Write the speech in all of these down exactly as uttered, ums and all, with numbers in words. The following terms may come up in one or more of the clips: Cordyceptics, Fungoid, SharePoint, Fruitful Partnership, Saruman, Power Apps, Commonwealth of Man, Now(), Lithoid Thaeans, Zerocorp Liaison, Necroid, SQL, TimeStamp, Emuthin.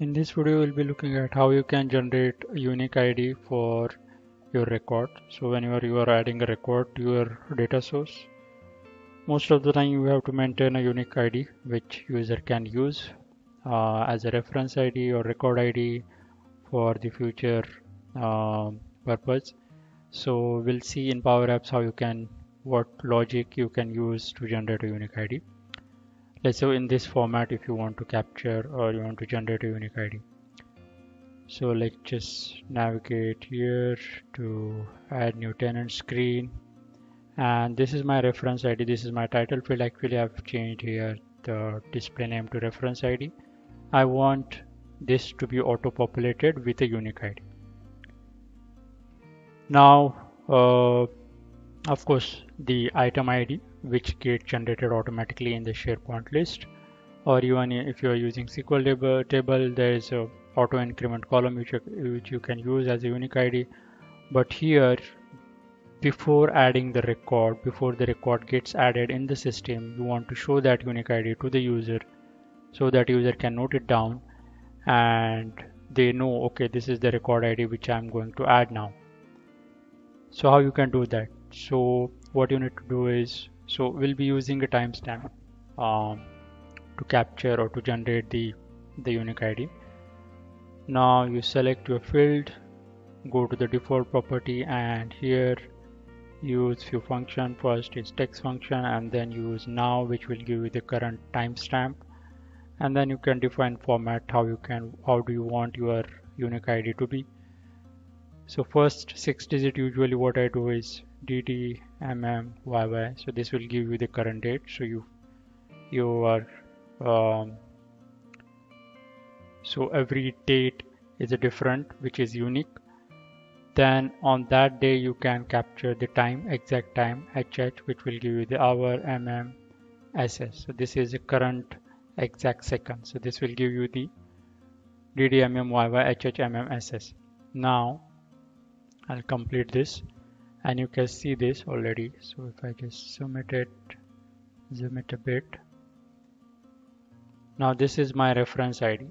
In this video, we'll be looking at how you can generate a unique I D for your record. So whenever you are adding a record to your data source, most of the time you have to maintain a unique I D which user can use uh, as a reference I D or record I D for the future uh, purpose. So we'll see in Power Apps how you can, what logic you can use to generate a unique I D. Let's say in this format, if you want to capture or you want to generate a unique I D. So let's just navigate here to add new tenant screen, and this is my reference I D. This is my title field. Actually, I've changed here the display name to reference I D. I want this to be auto populated with a unique I D. Now, uh, of course, the item I D, which gets generated automatically in the SharePoint list, or even if you are using S Q L table, table there is a auto increment column which you, which you can use as a unique I D. But here, before adding the record, before the record gets added in the system, you want to show that unique I D to the user, so that user can note it down and they know, okay, this is the record I D which I'm going to add now. So how you can do that? So what you need to do is, so we'll be using a timestamp um, to capture or to generate the, the unique I D. Now you select your field, go to the default property, and here use few function. First is text function, and then use now, which will give you the current timestamp. And then you can define format, how you can, how do you want your unique I D to be. So first six digit, usually what I do is D D M M Y Y. So this will give you the current date. So you you are um, so every date is a different, which is unique. Then on that day you can capture the time, exact time H H, which will give you the hour M M S S. So this is the current exact second. So this will give you the D D M M Y Y H H M M S S. Now I'll complete this. And you can see this already. So if I just zoom it, it, zoom it a bit. Now this is my reference I D.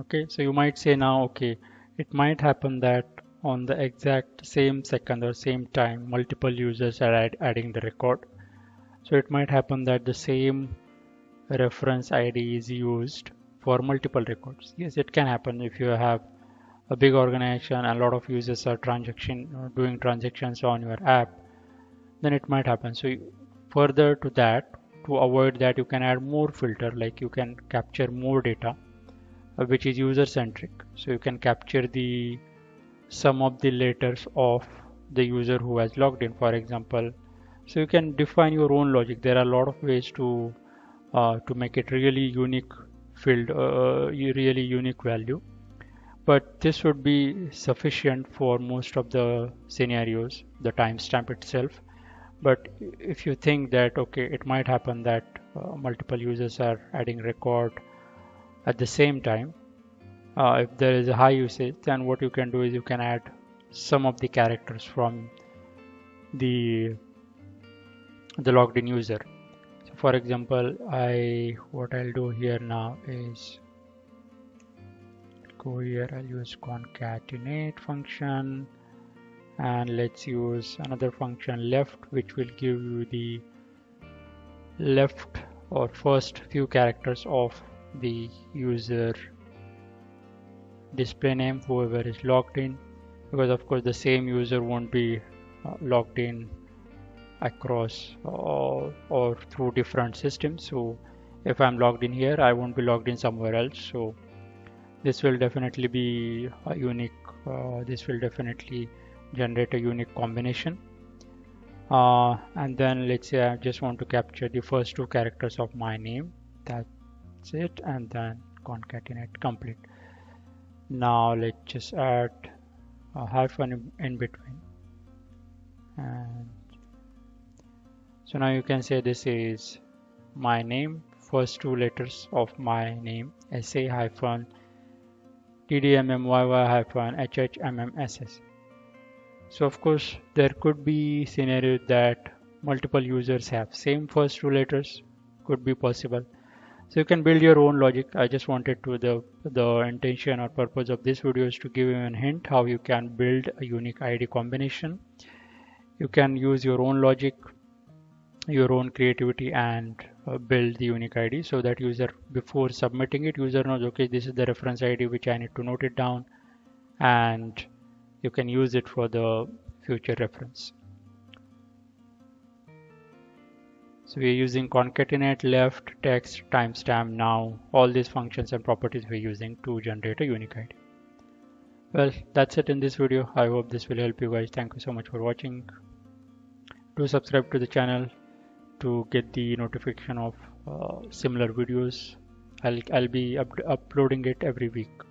Okay, so you might say now, okay, it might happen that on the exact same second or same time, multiple users are add, adding the record. So it might happen that the same reference I D is used for multiple records. Yes, it can happen if you have a big organization, a lot of users are transaction or doing transactions on your app, then it might happen. So you, further to that, to avoid that, you can add more filter, like you can capture more data, uh, which is user centric. So you can capture the sum of the letters of the user who has logged in, for example. So you can define your own logic. There are a lot of ways to uh, to make it really unique field, uh, really unique value. But this would be sufficient for most of the scenarios, the timestamp itself. But if you think that, okay, it might happen that uh, multiple users are adding record at the same time, uh, if there is a high usage, then what you can do is you can add some of the characters from the the logged in user. So for example, I what I'll do here now is go here, I'll use concatenate function, and let's use another function left, which will give you the left or first few characters of the user display name, whoever is logged in, because of course the same user won't be uh, logged in across uh, or through different systems. So if I'm logged in here, I won't be logged in somewhere else. So this will definitely be a unique, uh, this will definitely generate a unique combination. Uh, and then let's say I just want to capture the first two characters of my name. That's it. And then concatenate complete. Now let's just add a hyphen in between. And so now you can say this is my name, first two letters of my name, S A hyphen D D M M Y Y hyphen H H M M S S. So of course there could be scenarios that multiple users have same first two letters, could be possible. So you can build your own logic. I just wanted to, the the intention or purpose of this video is to give you a hint how you can build a unique I D combination. You can use your own logic, your own creativity, and uh, build the unique I D so that user, before submitting it, user knows, okay, this is the reference I D which I need to note it down, and you can use it for the future reference. So we are using concatenate, left, text, timestamp, now. All these functions and properties we are using to generate a unique I D. Well, that's it in this video. I hope this will help you guys. Thank you so much for watching. Do subscribe to the channel to get the notification of uh, similar videos. I'll, I'll be up uploading it every week.